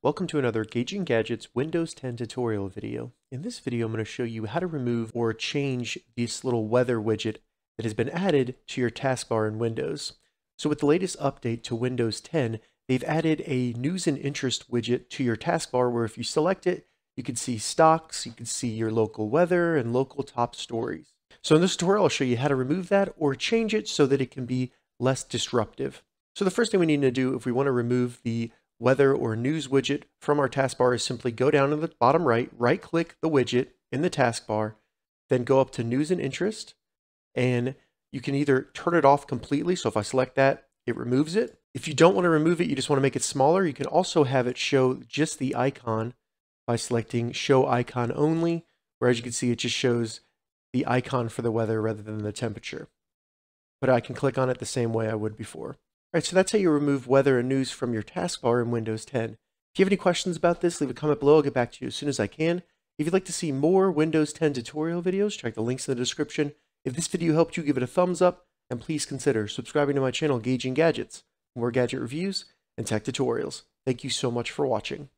Welcome to another Gauging Gadgets Windows 10 tutorial video. In this video, I'm going to show you how to remove or change this little weather widget that has been added to your taskbar in Windows. So with the latest update to Windows 10, they've added a news and interest widget to your taskbar where if you select it, you can see stocks, you can see your local weather and local top stories. So in this tutorial, I'll show you how to remove that or change it so that it can be less disruptive. So the first thing we need to do if we want to remove the weather or news widget from our taskbar is simply go down to the bottom right, right-click the widget in the taskbar, then go up to news and interest, and you can either turn it off completely. So if I select that, it removes it. If you don't want to remove it, you just want to make it smaller. You can also have it show just the icon by selecting show icon only, where as you can see, it just shows the icon for the weather rather than the temperature. But I can click on it the same way I would before. All right, so that's how you remove weather and news from your taskbar in Windows 10. If you have any questions about this, leave a comment below. I'll get back to you as soon as I can. If you'd like to see more Windows 10 tutorial videos, check the links in the description. If this video helped you, give it a thumbs up, and please consider subscribing to my channel, Gauging Gadgets, for more gadget reviews and tech tutorials. Thank you so much for watching.